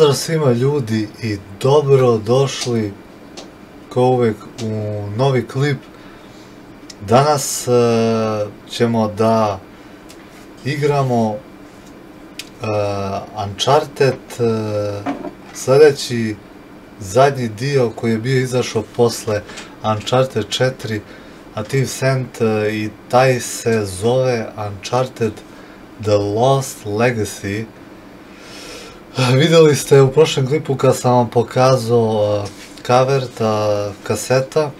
Pozdrav svima ljudi i dobro došli kao uvijek u novi klip. Danas ćemo da igramo Uncharted, sljedeći zadnji dio koji je bio izašao posle Uncharted 4, a Team Sent i taj se zove Uncharted The Lost Legacy. Vidjeli ste u prošlom klipu kad sam vam pokazao cover, ta kaseta,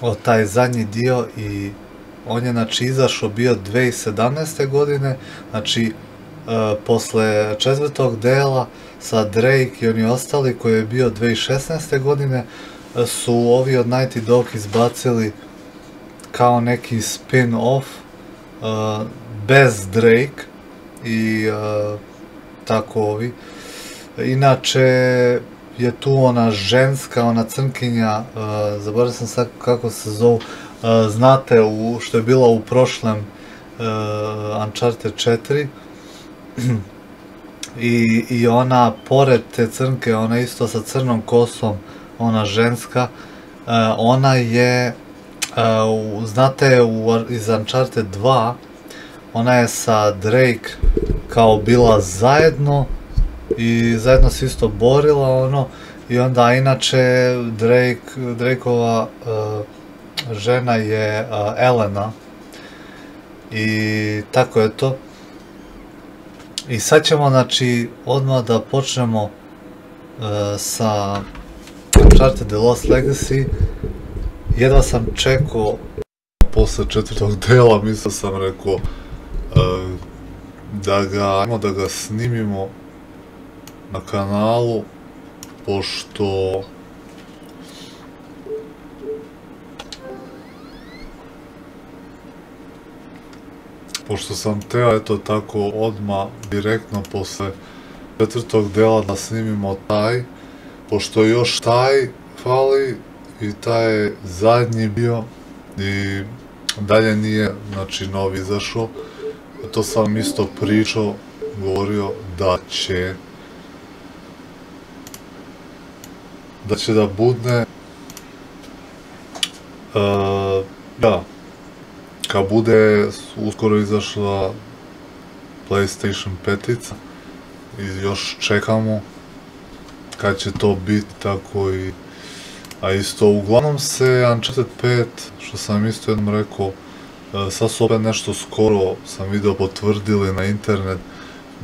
o taj zadnji dio, i on je znači izašao bio 2017. godine, znači posle četvrtog dela sa Drake i oni ostali koji je bio 2016. godine, su ovi od Naughty Dog izbacili kao neki spin-off bez Drake i tako ovi. Inače je tu ona ženska, ona crnkinja, zaboravio sam sad kako se zovu, znate što je bila u prošlem Uncharted 4. I ona pored te crnke, ona isto sa crnom kosom, ona ženska, ona je, znate iz Uncharted 2, ona je sa Drake kao bila zajedno i zajedno se isto borila, ono, i onda inače Drakeova žena je Elena i tako je to. I sad ćemo znači odmah da počnemo sa Uncharted The Lost Legacy. Jedva sam čekao posle četvrtog dela, mislio sam, rekao da ga snimimo na kanalu, pošto sam teo, eto tako, odmah direktno posle četvrtog dela da snimimo taj, pošto još taj fali i taj je zadnji bio i dalje nije znači novi izašao. To sam isto pričao, govorio da će da budne, da kad bude uskoro izašla PlayStation 5-ica i još čekamo kad će to biti, tako i a isto uglavnom se Uncharted 5, što sam isto jednom rekao, sad su opet nešto skoro sam video potvrdili na internet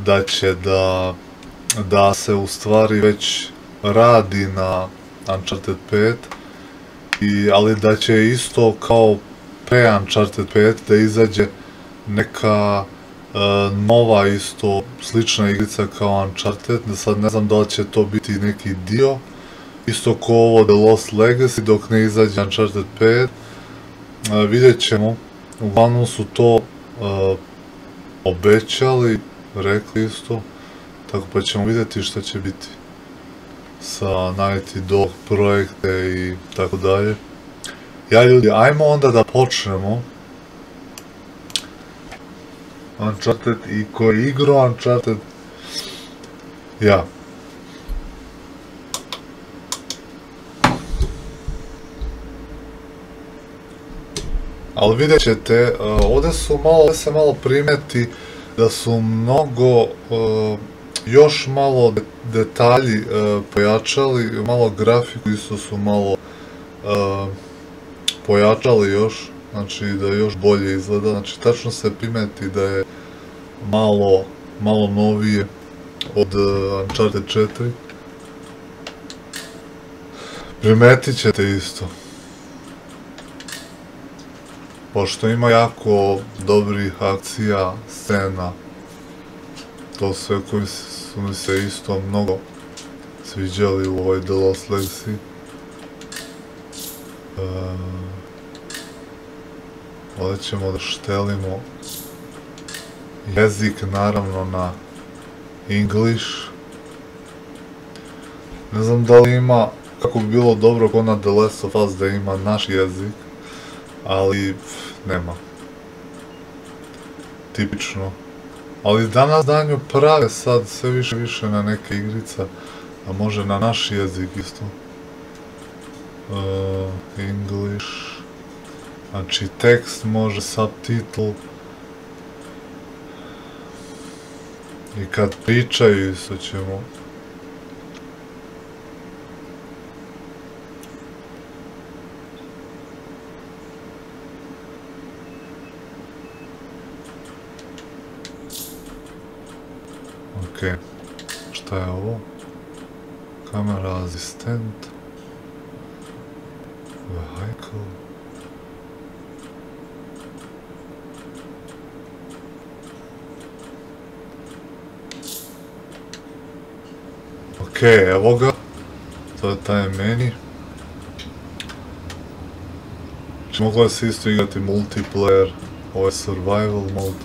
da će da se u stvari već radi na Uncharted 5, ali da će isto kao pre Uncharted 5 da izađe neka nova isto slična igrica kao Uncharted. Sad ne znam da li će to biti neki dio isto kao ovo The Lost Legacy dok ne izađe Uncharted 5. Vidjet ćemo, uglavnom su to obećali, rekli isto, tako pa ćemo vidjeti što će biti sa Naughty Dog projekte i tako dalje. Ja ljudi, ajmo onda da počnemo Uncharted, i ko je igrao Uncharted, ja. Ali vidjet ćete, ovdje se malo primeti da su mnogo, još malo detalji pojačali, malo grafiku isto su malo pojačali još, znači da još bolje izgleda, znači tačno se primeti da je malo novije od Uncharted 4. Primetit ćete isto, pošto ima jako dobrih akcija, scena, to sve koji su mi se isto mnogo sviđali u ovoj The Lost Legacy. Ovdje ćemo da štelimo jezik, naravno na English. Ne znam da li ima, kako bi bilo dobro ko na The Last of Us da ima naš jezik, ali nema. Tipično Ali danas dan ga prave sad sve više na neke igrica, a može na naš jezik isto. English. Znači tekst može, subtitle. I kad pričaju isto ćemo. Ok, šta je ovo? Kamera asistent. Vehicle. Ok, evo ga. To je taj meni. Mogla se isto igrati multiplayer. Ovo je survival mode.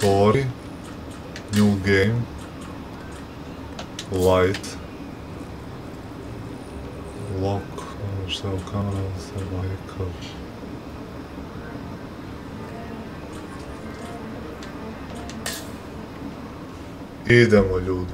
Story. New game, light, lock, šta je u kameru, šta je vajka. Idemo ljudi.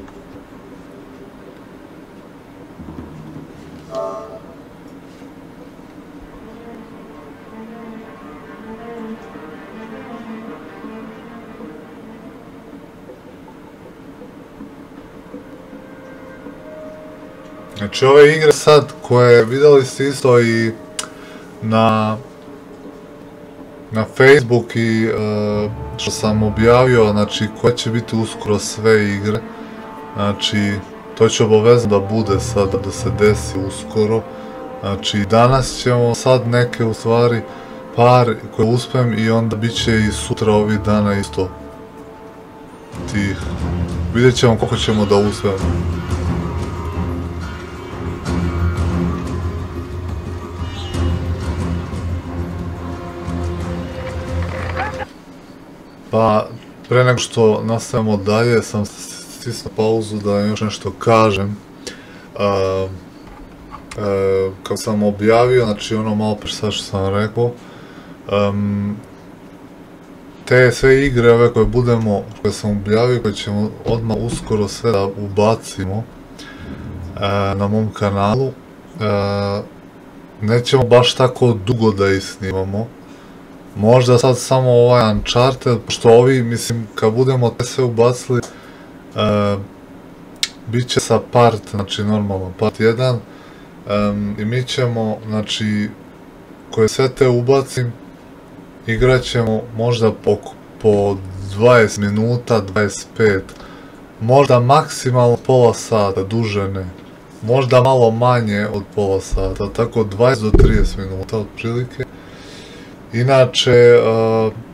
Znači ove igre sad koje vidjeli ste isto i na Facebook i što sam objavio, znači koje će biti uskoro sve igre, znači to će obavezno da bude sad, da se desi uskoro, znači danas ćemo sad neke u stvari par koje uspem i onda bit će i sutra ovih dana isto tih, vidjet ćemo koliko ćemo da uspemo. Pa, pre nego što nastavimo dalje, sam stisnuo pauzu da još nešto kažem. Kako sam objavio, znači ono malo pre sad što sam rekao, te sve igre ove koje budemo, koje sam objavio, koje ćemo odmah uskoro sve da ubacimo na mom kanalu, nećemo baš tako dugo da ih snimamo. Možda sad samo ovaj Uncharted, pošto ovi, mislim, kad budemo te sve ubacili, bit će sa part, znači normalno, part 1, i mi ćemo, znači, koje sve te ubacim, igrat ćemo možda po 20 minuta, 25, možda maksimalno pola sata, duže ne, možda malo manje od pola sata, tako 20 do 30 minuta otprilike. Inače,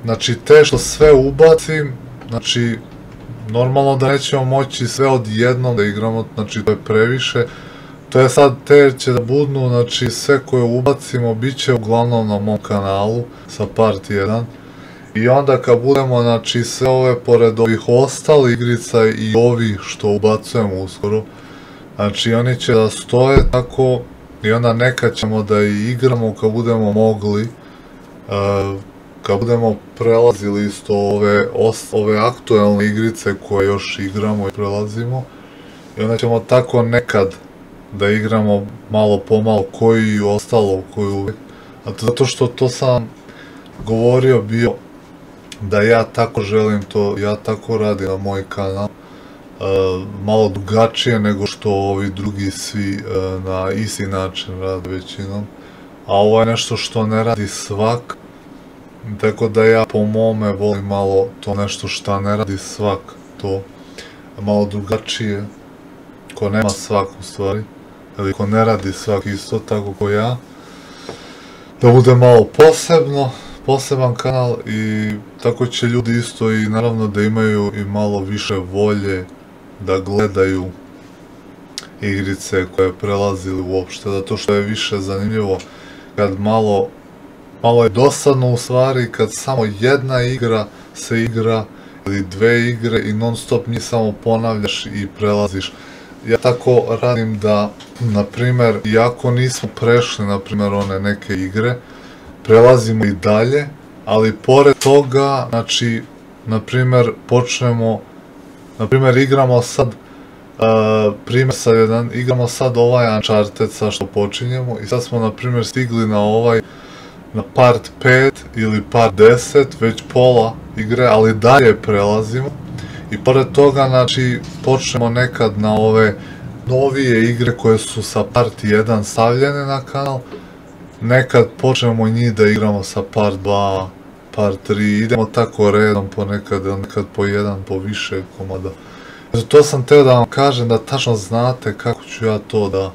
znači te što sve ubacim, znači normalno da nećemo moći sve odjednom da igramo, znači to je previše. To je sad te će da budnu, znači sve koje ubacimo bit će uglavnom na mom kanalu sa part 1. I onda kad budemo, znači sve ove pored ovih ostalih igrica i ovi što ubacujemo uskoro, znači oni će da stoje tako i onda nekad ćemo da i igramo kad budemo mogli. Kad budemo prelazili isto ove aktuelne igrice koje još igramo i prelazimo, i onda ćemo tako nekad da igramo malo pomalo koji i ostalo koji uvijek, zato što to sam govorio bio da ja tako želim to, ja tako radim na moj kanal, malo drugačije nego što ovi drugi svi na isti način rade većinom. A ovo je nešto što ne radi svak, tako da ja po mome volim malo to nešto što ne radi svak, to malo drugačije, ko nema svak u stvari, ili ko ne radi svak isto tako ko ja, da bude malo poseban kanal i tako će ljudi isto i naravno da imaju i malo više volje da gledaju igrice koje prelazili uopšte, zato što je više zanimljivo. Kad malo je dosadno u stvari, kad samo jedna igra se igra ili dve igre i non stop njih samo ponavljaš i prelaziš. Ja tako radim da, na primjer, iako nismo prešli, na primjer, one neke igre, prelazimo i dalje, ali pored toga, znači, na primjer igramo sad igramo sad ovaj Uncharted sa što počinjemo i sad smo na primjer stigli na part 5 ili part 10, već pola igre, ali dalje prelazimo i pored toga znači počnemo nekad na ove novije igre koje su sa part 1 stavljene na kanal, nekad počnemo njih da igramo sa part 2, part 3, idemo tako redom ponekad, nekad po jedan, po više komada. To sam teo da vam kažem da tačno znate kako ću ja to da,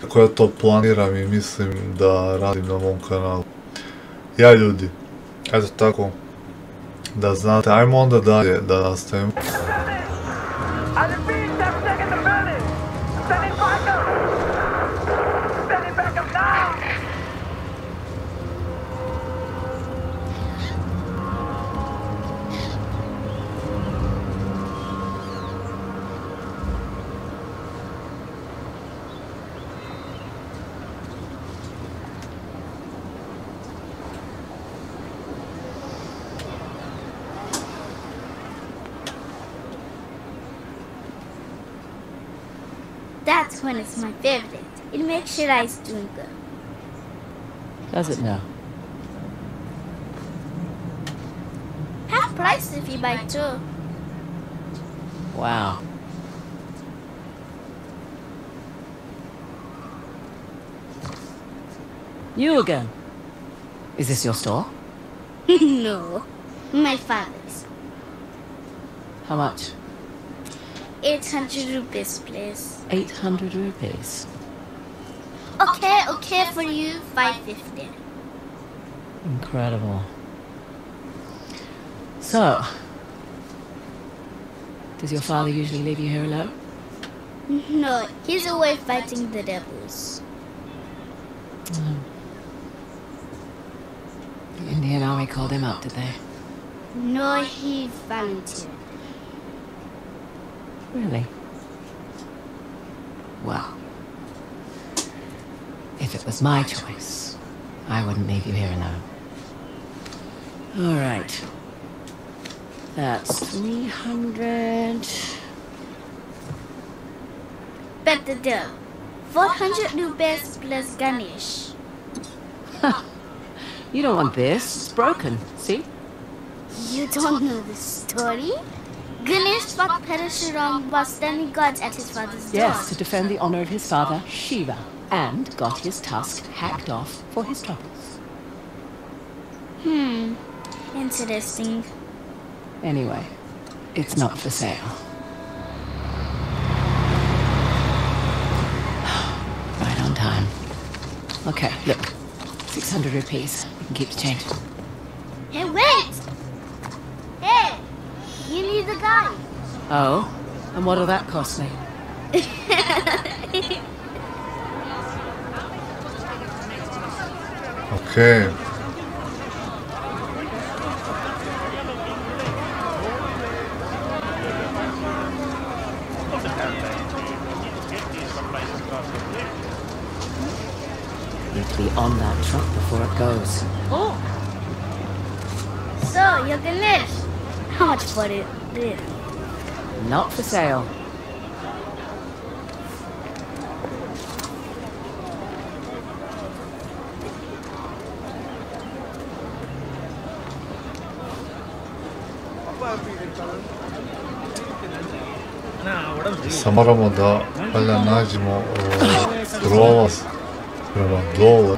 kako ja to planiram i mislim da radim na mom kanalu. Ja ljudi, eto tako, da znate, ajmo onda dalje da nastavimo. That's when it's my favorite. It makes your eyes doing good. Does it now? Half price if you buy two. Wow. You again. Is this your store? No. My father's. How much? 800 rupees, please. 800 rupees. Okay, okay, for you, 550. Incredible. So, does your father usually leave you here alone? No, he's away fighting the devils. Oh. The Indian army called him up, did they? No, he volunteered. Really? Well, if it was my choice, I wouldn't leave you here alone. All right. That's 300. Bet the deal. 400 rupees plus Ganesh. You don't want this. It's broken. See? You don't know the story? Ganesh fought Parashuram while standing guard at his father's door. Yes, to defend the honor of his father, Shiva, and got his tusk hacked off for his troubles. Hmm, interesting. Anyway, it's not for sale. Right on time. Okay, look, 600 rupees. You can keep the change. Hey, wait! Hey! You need the guy. Oh, and what'll that cost me? Okay. Need to be on that truck before it goes. Oh. So you're Ganesh. How much for it? Not for sale. Sad moramo da valjda nađemo prolaz prema dole.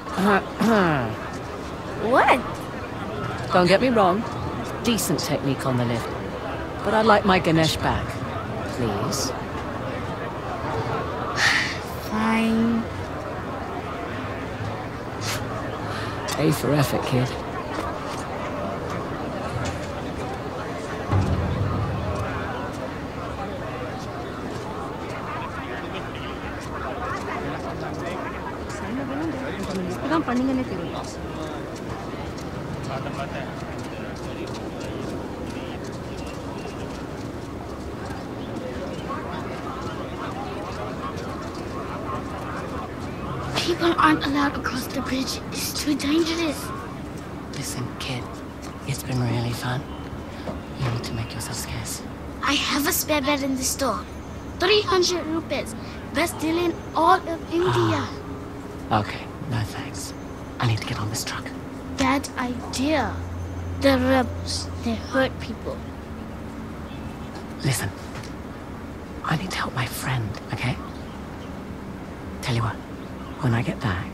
What? Don't get me wrong. Decent technique on the lift, but I'd like my Ganesh back, please. Fine. A for effort, kid. People aren't allowed across the bridge. It's too dangerous. Listen, kid, it's been really fun. You need to make yourself scarce. I have a spare bed in the store. 300 rupees. Best deal in all of India. Okay, no thanks. I need to get on this truck. Bad idea. The rebels, they hurt people. Listen, I need to help my friend, okay? Tell you what, when I get back,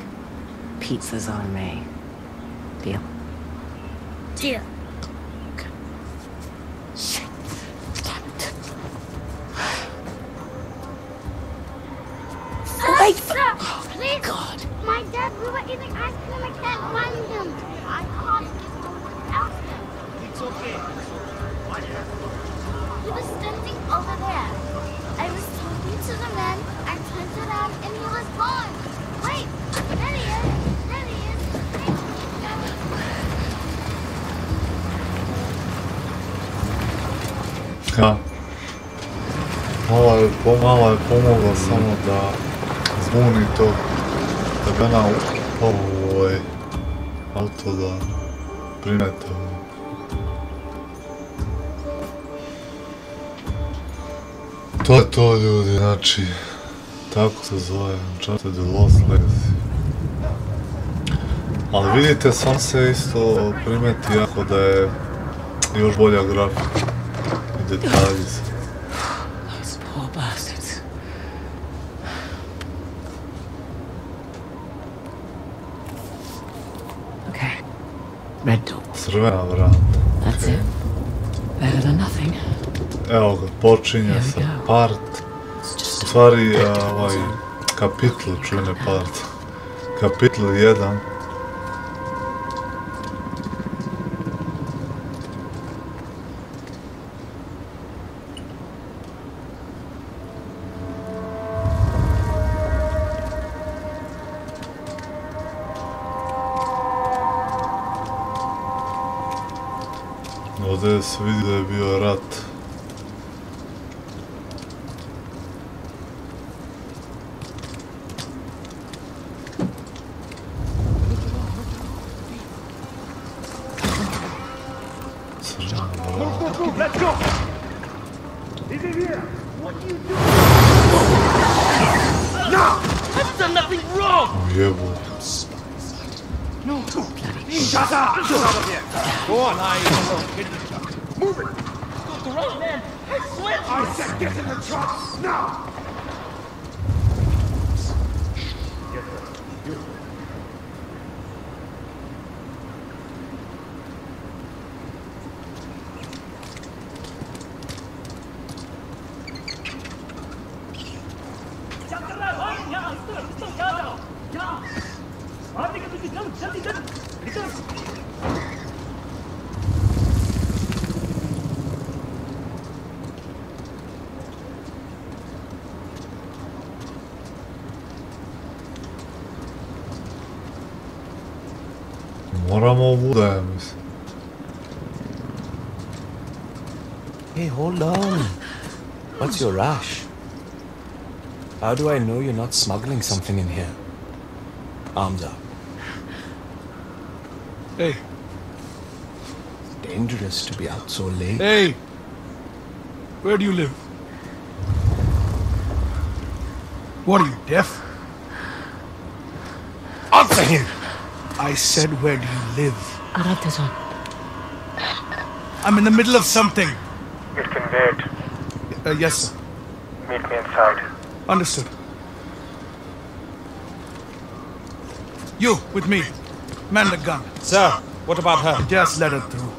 pizza's on me. Deal? Deal. Okay. Shit. Damn it. Wait for... Oh, please. God. My dad, we were eating ice cream. I can't find him. I can't get someone else. It's okay. He was standing over there. I was talking to the man. I turned around and he was gone. Wait, there he is. There he is. Ha. Malo je pomogla samo da zvoni to. Da ga na ovoj auto da primete. To je to, ljudi, znači, tako se zove Uncharted The Lost Legacy. Ali vidite, sam se isto primeti jako da je još bolja grafika I detalji se. Crvena vrata. Evo ga, počinje sa part, u stvari ovaj kapitl, čujne part, kapitl 1. Ovdje se vidi da je bio rat. Hey, hold on. What's your rush? How do I know you're not smuggling something in here? Arms up. Hey. Dangerous to be out so late. Hey! Where do you live? What are you, deaf? Answer him! I said, where do you live? I'm in the middle of something. You can wait. Yes, sir. Meet me inside. Understood. You, with me. Man the gun. Sir, what about her? Just let her through.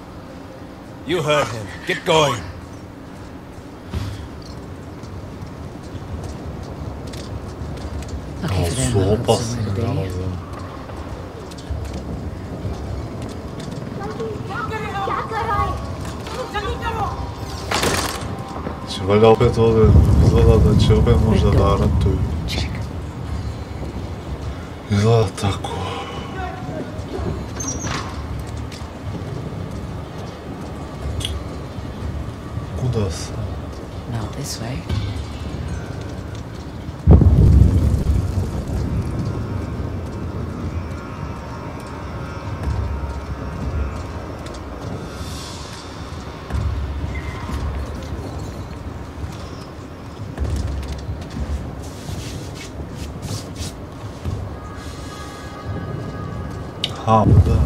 You heard him. Get going. Okay, so pass. Valjda opet ovdje izgleda da će opet možda da ratuju. Izgleda tako. Kuda sam? kaldı.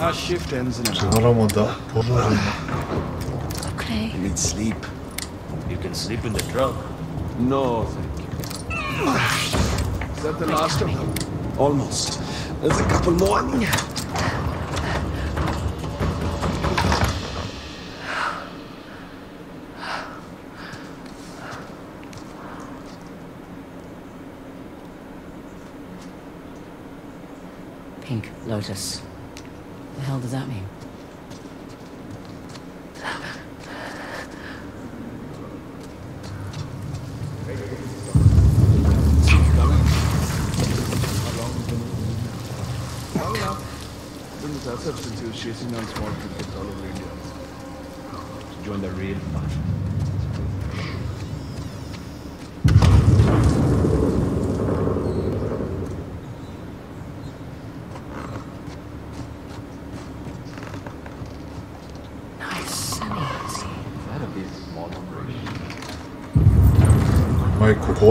Our shift ends in an hour. Okay. You need sleep. You can sleep in the truck. No, thank you. Is that the last of them? Almost. There's a couple more. Pink Lotus. The hell does that mean? That substance he was chasing down small crickets all over India. To join the real fun.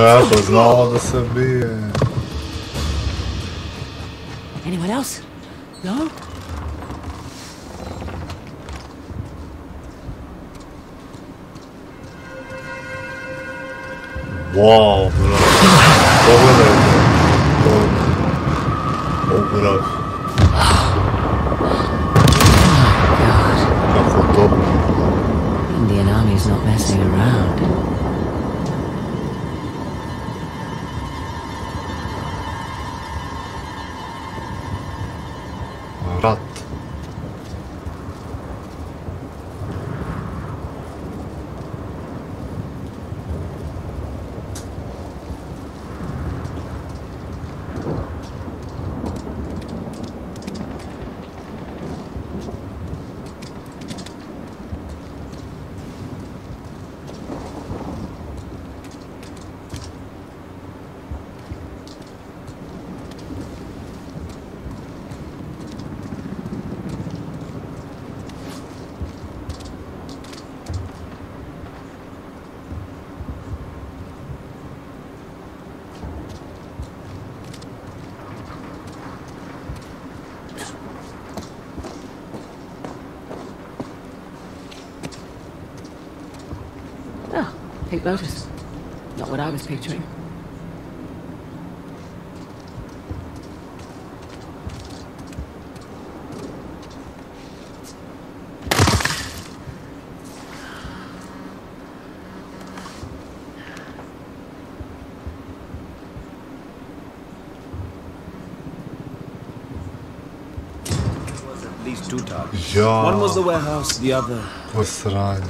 Eto, znao da se bije. Anyone else? No? Wow, bro. Pogledaj. Oh, bro. Kako dobro. Indian army's not messing around. Lotus. Not what I was picturing. Yeah. One was the warehouse, the other was the ride.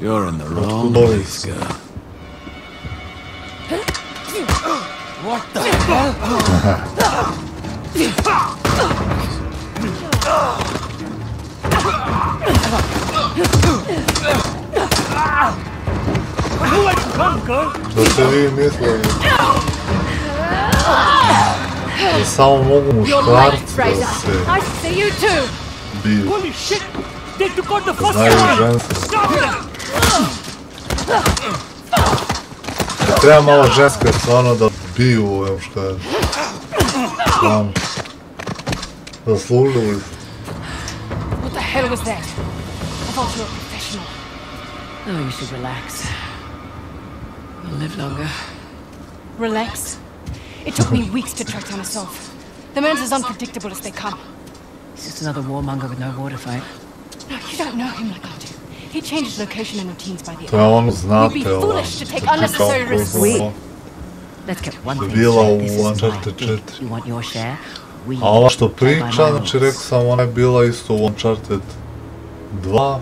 You're in the wrong place, girl. What the hell? Eles mogą uszczarć bił. Znają rzęsy. Treba malo ženske stvarno da biju u ovom škar. Znam. Zaslužili se. What the hell was that? I thought you were professional. Oh, you should relax. You'll live longer. Relax? It took me weeks to track down myself. The man's as unpredictable as they come. He's just another warmonger with no water fight. No, you don't know him like I do. He changes location and routines by the hour. You'd be foolish to take unnecessary risks. Let's get one thing straight. You want your share? We buy my rules. Znači rekao sam, ona je bila isto u Uncharted 2.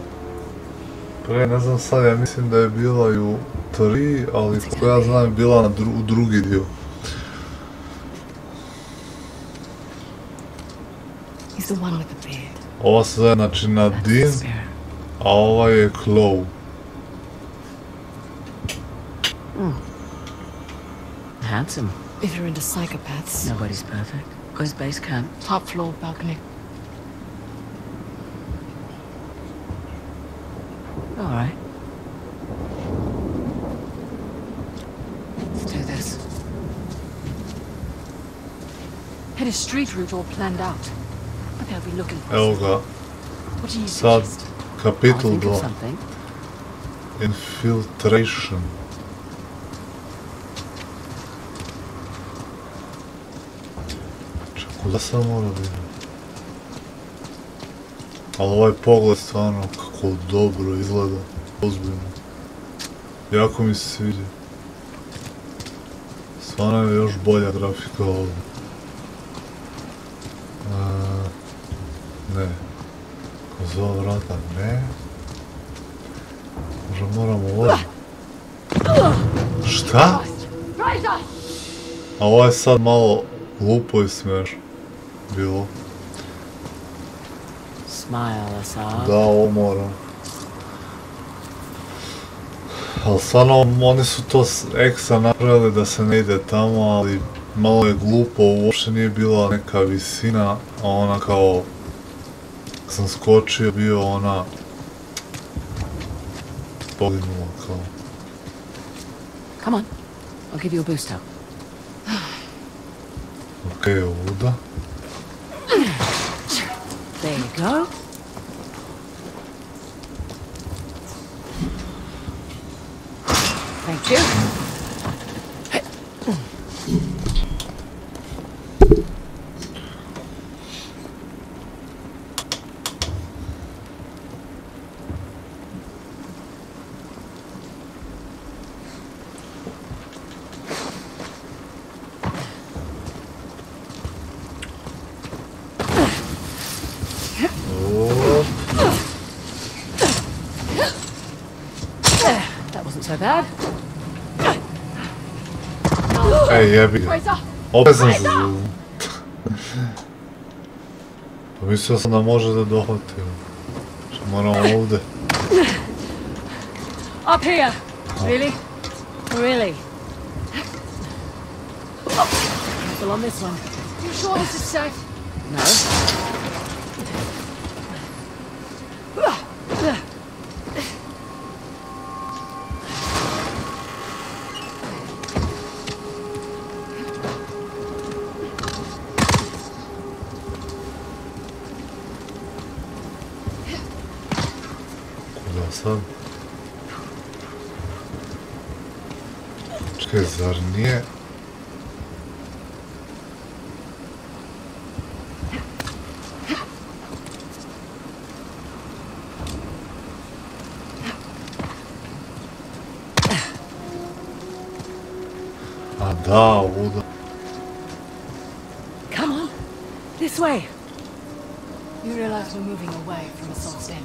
Pre, ne znam sad, ja mislim da je bila i u 3, ali kako ja znam je bila u drugi dio. Ova se zove, znači, Nadine, a ova je Chloe. Handsome. If you're into psychopaths. Nobody's perfect. Goes base camp. Top floor balcony. All right. Let's do this. Had a street route all planned out. Evo ga, sad kapitel 2, Infiltration. Čak, kuda sam moram da idem? Ali ovaj pogled stvarno kako dobro izgleda, ozbiljno. Jako mi se sviđa. Stvarno je još bolja grafika ovdje. Ne, za ova vrata ne. Možda moramo ovo. Šta? A ovo je sad malo glupo i smiješno bilo. Da, ovo moram. Ali stvarno oni su to ekstra napravili da se ne ide tamo, ali malo je glupo, uopšte nije bila neka visina, a ona kao... Sam skočio, bio ona poginula kao. Come on, I'll give you a boost up. Okej, ovuda. There you go. Thank you. Ej, jebi ga. Opet sam se zeznuo. Pa mislio sam da može da dohvatim. Što moram ovdje. Up here. Really? Really? Careful on this one. You sure this is safe? No. kızlar niye? Ada, oda. Come on, this way. You realize we're moving away from Assault's End?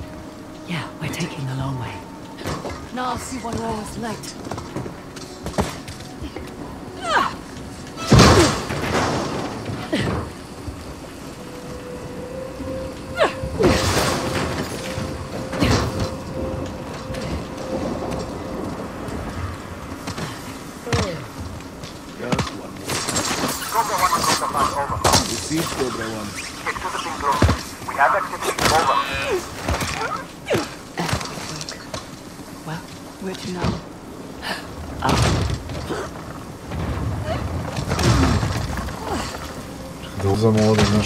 Yeah, we're taking the long way. Now I'll see what all is late.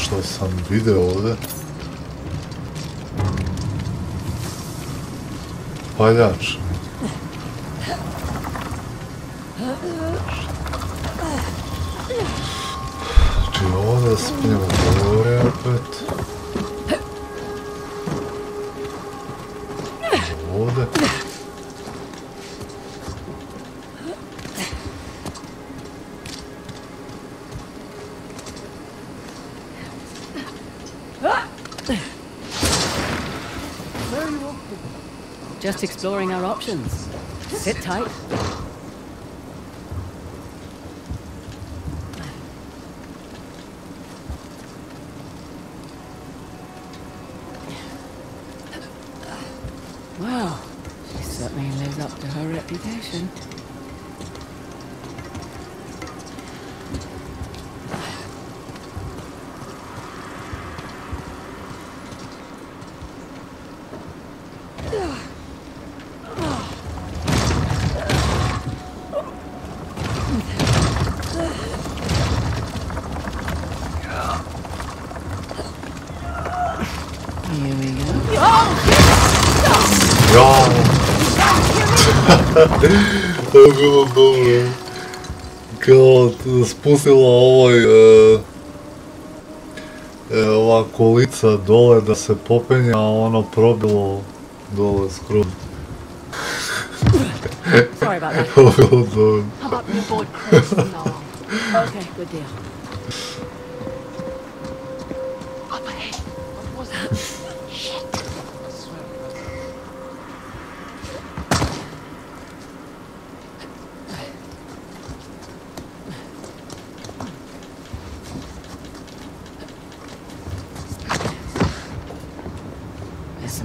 Što sam video ovdje. Paljač. Znači ovdje spinjamo gore opet. Ovdje. Just exploring our options. Sit tight. Well, she certainly lives up to her reputation. To je bilo dobro. Kao spustila ova kolica dole da se popenja, a ono probilo dole skroz. To je bilo dobro.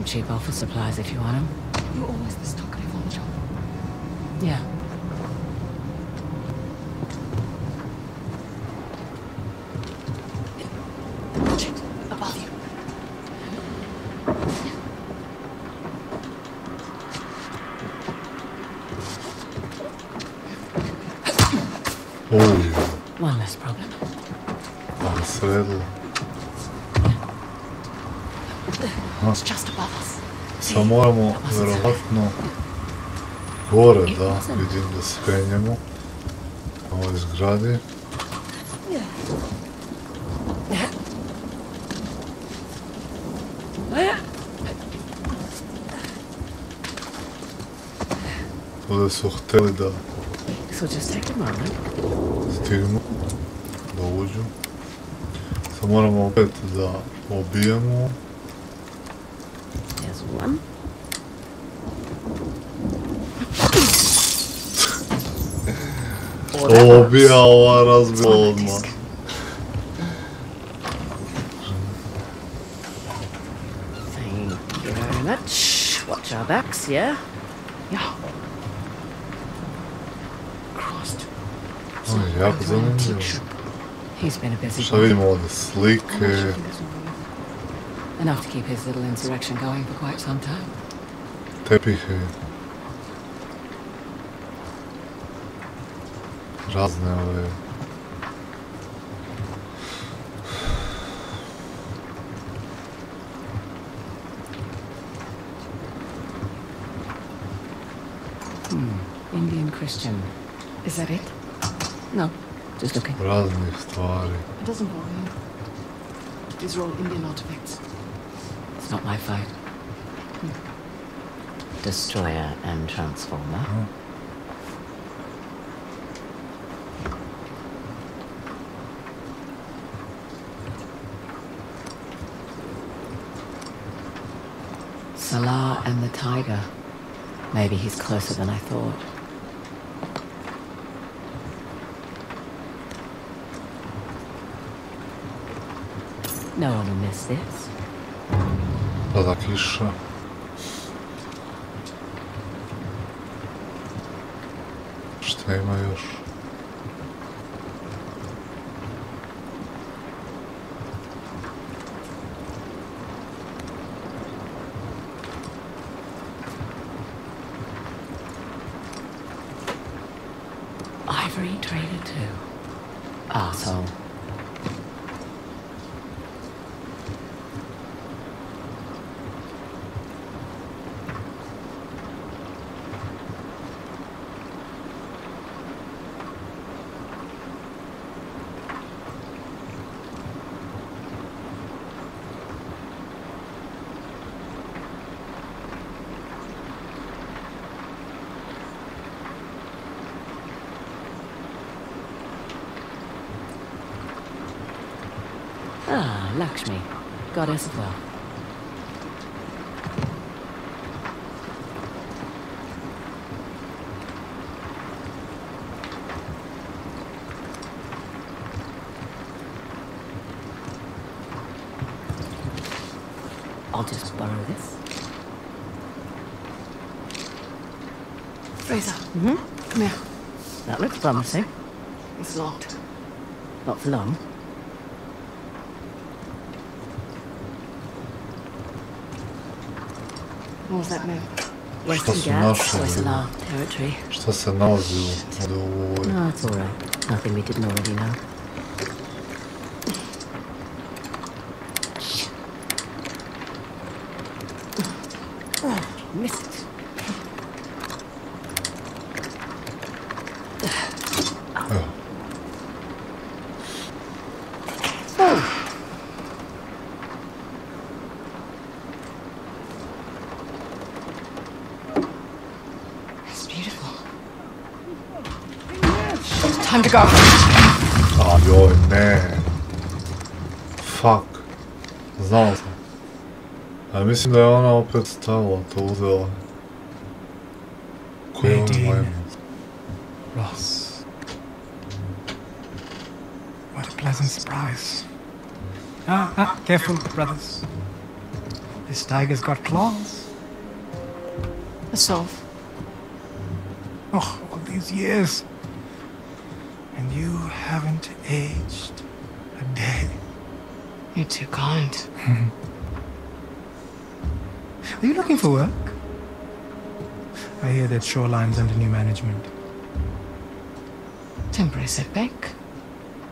Cheap office supplies if you want them. You're always the stocker of all job. Yeah. Shit, above you. Oh. One less problem. Absolutely. Samo moramo verovatno gore, da vidim da se penjemo na ovoj zgradi. Ovdje su hteli da stignu, da uđu. Samo moramo opet da obijemo. One. Obija ova razbila odmah. Thank you very much. Watch our backs, yeah? Yeah. Crossed. Jako zanimljivo. Šta vidimo ovdje? Slike. Enough to keep his little insurrection going for quite some time. Tepihe. Razne ove. Indian Christian. Is that it? No, just looking. It doesn't bore you. These are all Indian artifacts. It's not my fight. Hmm. Destroyer and Transformer. Huh. Salah and the tiger. Maybe he's closer than I thought. No one will miss this. To tak jeszcze. Czytajmy już. Ah, Lakshmi, goddess of wealth. I'll just borrow this. Fraser, come here. That looks promising. It's locked. Not for long. What was that move? Western Ghats, Hoysala territory. No, it's all right. Nothing we didn't already know. Oh, missed it. Time to go. Oh, you're man. Fuck. Znalazł. A mislim da je ona opet stavila to uzela. Koji Nadine. Ross. What a pleasant surprise. Ah, careful, brothers. This tiger's got claws. A solve. Oh, all these years. And you haven't aged a day. You two can't. Are you looking for work? I hear that Shoreline's under new management. Temporary setback.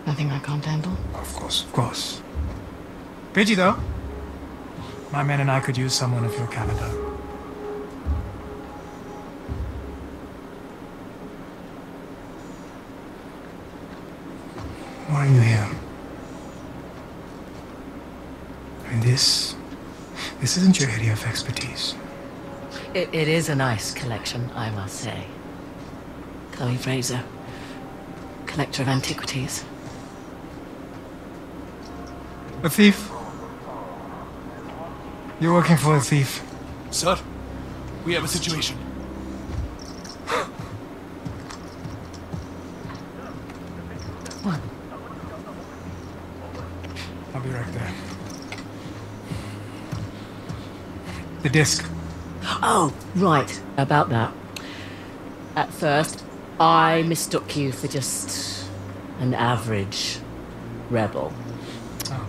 Nothing I can't handle. Of course, of course. Pity though. My men and I could use someone of your caliber. Why are you here? And this isn't your area of expertise. It is a nice collection, I must say. Chloe Fraser, collector of antiquities. A thief? You're working for a thief. Sir, we have a situation. I'll be right there. The disc. Oh, right. About that. At first, I mistook you for just an average rebel. Oh.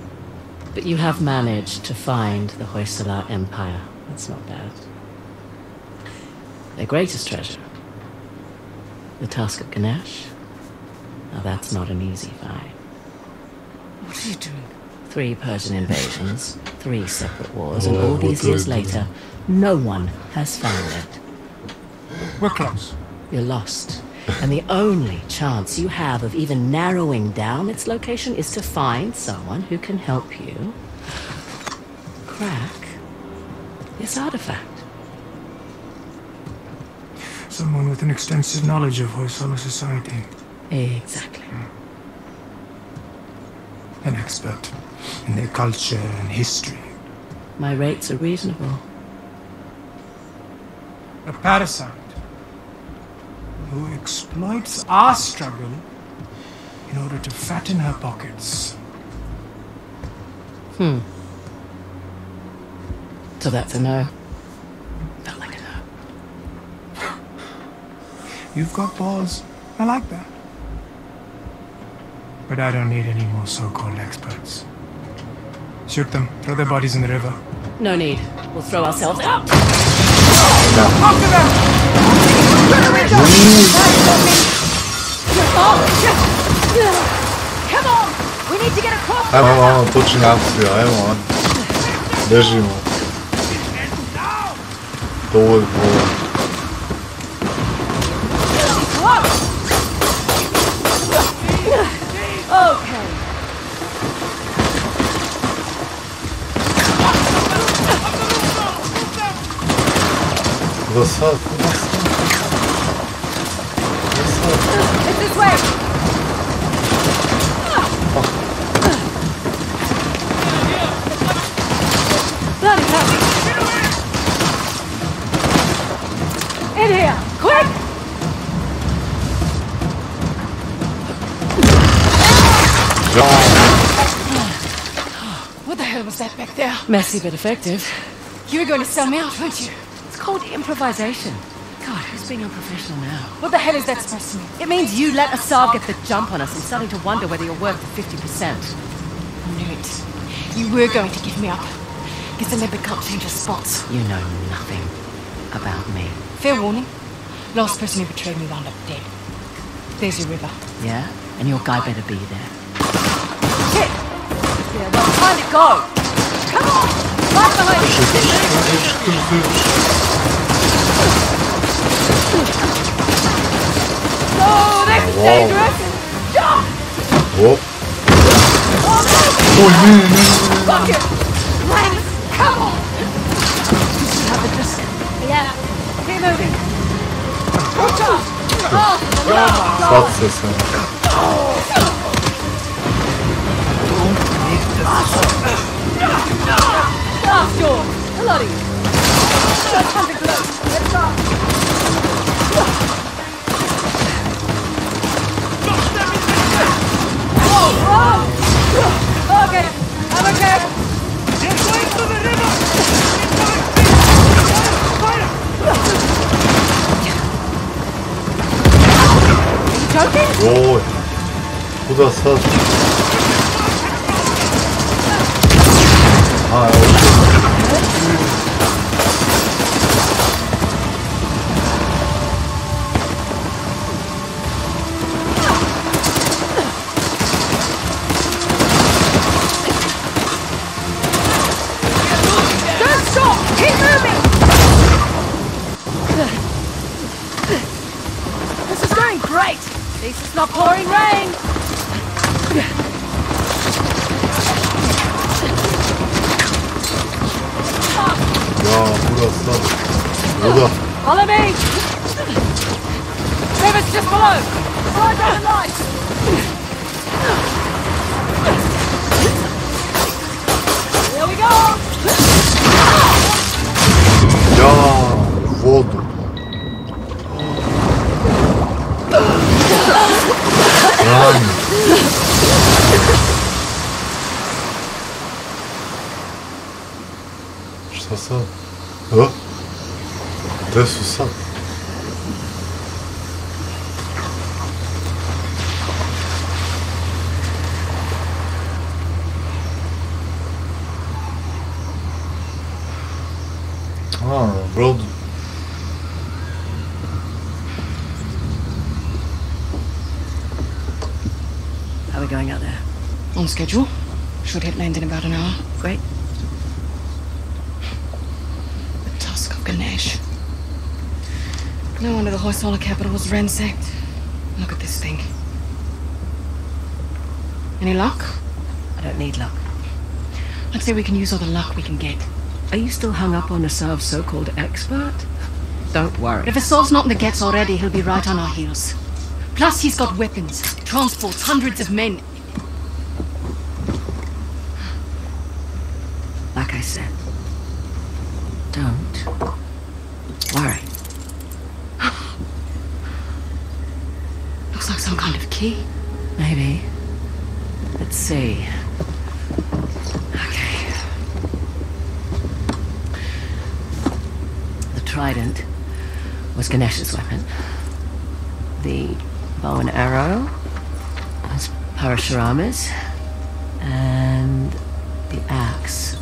But you have managed to find the Hoysala Empire. That's not bad. Their greatest treasure. The task of Ganesh. Now that's not an easy find. What are you doing? 3 Persian invasions, 3 separate wars, and all these years later, no one has found it. We're close. You're lost. and the only chance you have of even narrowing down its location is to find someone who can help you crack this artifact. Someone with an extensive knowledge of Hoysala society. Exactly. An expert in their culture and history. My rates are reasonable. A parasite who exploits our struggle in order to fatten her pockets. So that's a no. Felt like a no. You've got balls. I like that. But I don't need any more so-called experts. Shoot them. Throw their bodies in the river. No need. We'll throw ourselves out. After them! Come on! We need to get across! Hemen pushing out diyor, hemen. Leży mu. Doğru. Burası. What the hell was that back there? Messy but effective. You were going to sell me out, weren't you? Called improvisation. God, who's being unprofessional now? What the hell is that supposed to mean? It means you let Asar get the jump on us. I'm starting to wonder whether you're worth the 50%. I knew it. You were going to give me up. Guess the leopard can't change his spots. You know nothing about me. Fair warning. Last person who betrayed me wound up dead. There's your river. Yeah? And your guy better be there. Shit! Yeah, well, time to go! Come on! Right behind you! Oh, that's dangerous! Jump! Whoop! Oh man! Fuck it! Lance, come on! You should have a disc. Yeah. Keep moving. Watch out! Oh! Fuck this thing. Don't make this happen. Last door! Hello to you. Shut something loose. Let's go. Oh! Okay, I'm okay. They're going to the river! Fire! Are you joking? Boy. Who does that? Hi. Pouring rain! Ya burası da... Burada. Follow me! River's just below! Fly down the line! Here we go! Ya! Vurdu. Run! Šta sad? Gde su sad? A, brodu. Going out there? On schedule. Should hit land in about an hour. Great. The tusk of Ganesh. No wonder the Hoysala capital was ransacked. Look at this thing. Any luck? I don't need luck. Let's say we can use all the luck we can get. Are you still hung up on Asav's so-called expert? Don't worry. If Asav's not in the gets already, he'll be right on our heels. Plus he's got weapons, transports, hundreds of men. Like I said, don't worry. Looks like some kind of key. Maybe. Let's see. Okay. The trident was Ganesh's weapon. The bow and arrow was Parashurama's. And the axe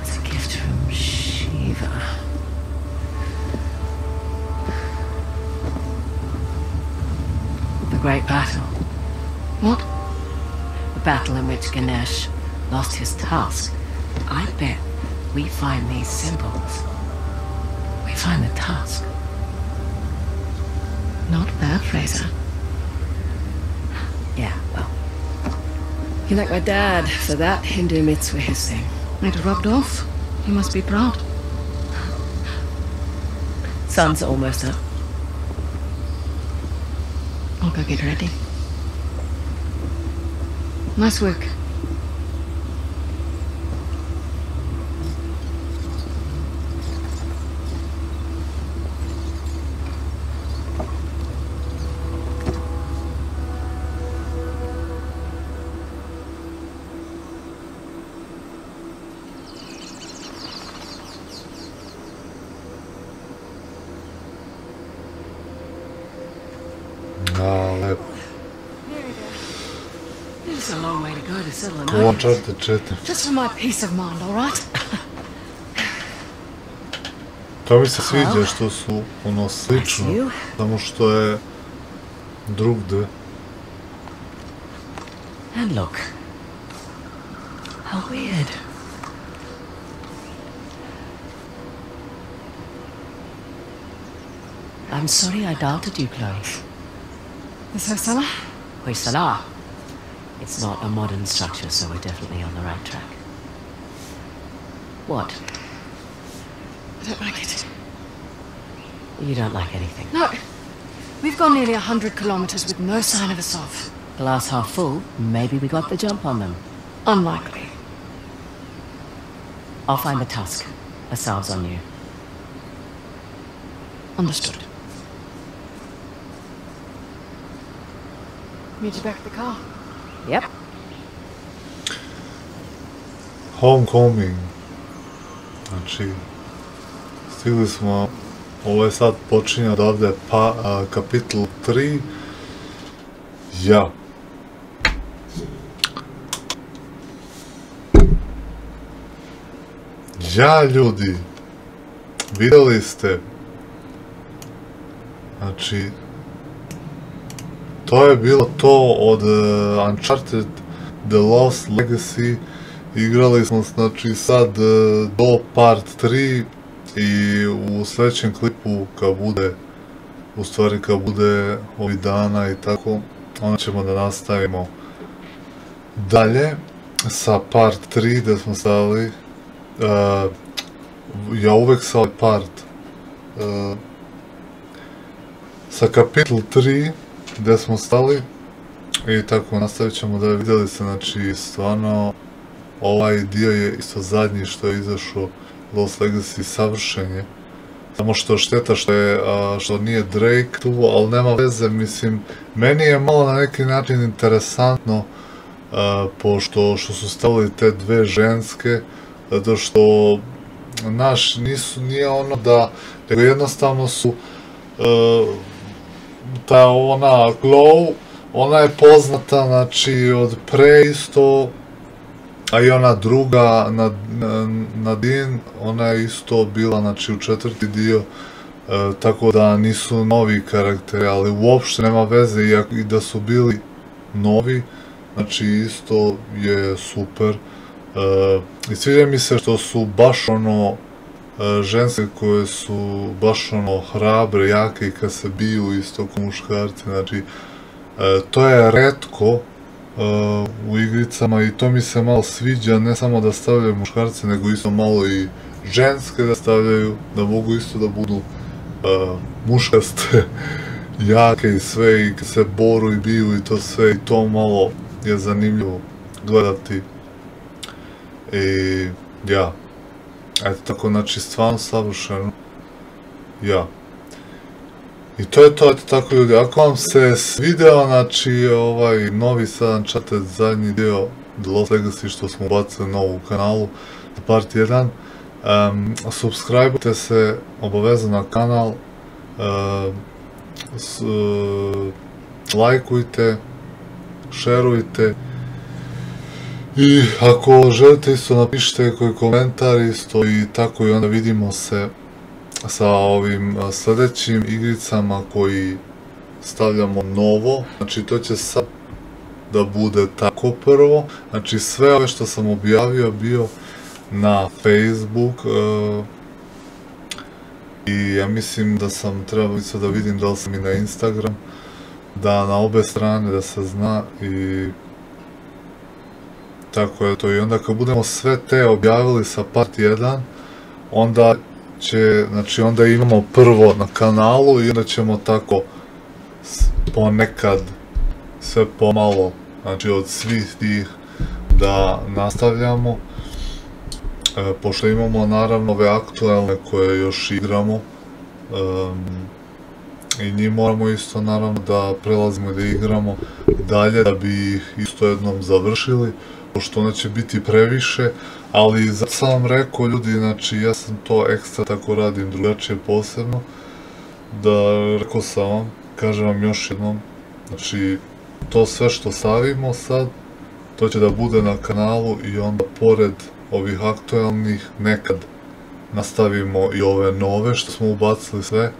was a gift from Shiva. The great battle. What? The battle in which Ganesh lost his tusk. I bet we find these symbols. We find the tusk. Not bad, Fraser. Yeah, well. You like my dad for that Hindu mitzvah his thing. It rubbed off. You must be proud. Sun's almost up. I'll go get ready. Nice work. Just for my peace of mind, all right? To mi se sviđa što su ono slično, samo što je drugde. And look. How weird. I'm sorry I doubted you, Chloe. Is Hoysala? Hoysala. It's not a modern structure, so we're definitely on the right track. What? I don't like it. You don't like anything? No. We've gone nearly 100 kilometers with no sign of Asav. Glass half full, maybe we got the jump on them. Unlikely. I'll find the tusk. Asav's on you. Understood. Meet you back at the car. Yep. Homecoming. Znači, stigli smo, ovo je sad počinje odavde, pa kapitel 3. Ja. Ja, ljudi. Videli ste. Znači, to je bilo to od Uncharted The Lost Legacy. Igrali smo znači sad do part 3 i u sljedećem klipu kad bude, u stvari kad bude ovih dana i tako, onda ćemo da nastavimo dalje sa part 3 da smo stavili. Ja uvek sa ovaj part sa kapitel 3 gdje smo stali i tako nastavit ćemo da vidjeli se, znači stvarno ovaj dio je isto zadnji što je izašao Lost Legacy, savršenje, samo što šteta što nije Drake tu, ali nema veze, mislim meni je malo na neki način interesantno pošto što su stavili te dve ženske, zato što naš nije ono da, nego jednostavno su ta ona Glow, ona je poznata znači od pre isto, a i ona druga Nadine, ona je isto bila znači u četvrti dio, tako da nisu novi karakteri, ali uopšte nema veze, i da su bili novi, znači isto je super. I sviđa mi se što su baš ono ženske koje su baš ono hrabre, jake i kad se biju isto kao muškarci, znači to je retko u igricama i to mi se malo sviđa, ne samo da stavljaju muškarce nego isto malo i ženske da stavljaju, da mogu isto da budu muškaste, jake i sve i kad se boru i biju i to sve i to malo je zanimljivo gledati i ja. Eto tako, znači stvarno savršeno. Ja. I to je to, eto tako ljudi. Ako vam se svideo, znači ovaj novi sad Uncharted zadnji dio The Lost Legacy što smo ubacili na ovu kanalu, za part 1. Subscribeujte se obavezno na kanal. Lajkujte, šerujte. I ako želite isto napišite koji komentar isto i tako i onda vidimo se sa ovim sljedećim igricama koji stavljamo novo. Znači to će sad da bude tako prvo. Znači sve ove što sam objavio bio na Facebook. I ja mislim da sam trebao isto da vidim da li sam i na Instagram. Da na obe strane da se zna i... Tako je to i onda kad budemo sve te objavili sa part 1, onda će, znači onda imamo prvo na kanalu i onda ćemo tako ponekad sve pomalo, znači od svih tih da nastavljamo. Pošto imamo naravno ove aktualne koje još igramo i njih moramo isto naravno da prelazimo i da igramo dalje da bi ih isto jednom završili. Pošto ona će biti previše, ali zato sam vam rekao ljudi, znači ja sam to ekstra tako radim drugačije posebno, da rekao sam vam, kažem vam još jednom, znači to sve što stavimo sad, to će da bude na kanalu i onda pored ovih aktualnih nekad nastavimo i ove nove što smo ubacili sve,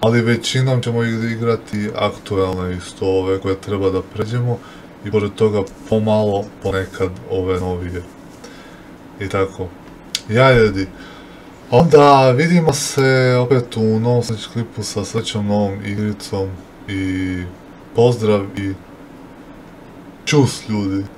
ali većinom ćemo igrati aktualne isto ove koje treba da pređemo. I pored toga pomalo ponekad ove novije. I tako. Ja ljudi. Onda vidimo se opet u novom sljedećem klipu sa sljedećom novom igricom. I pozdrav i čus ljudi.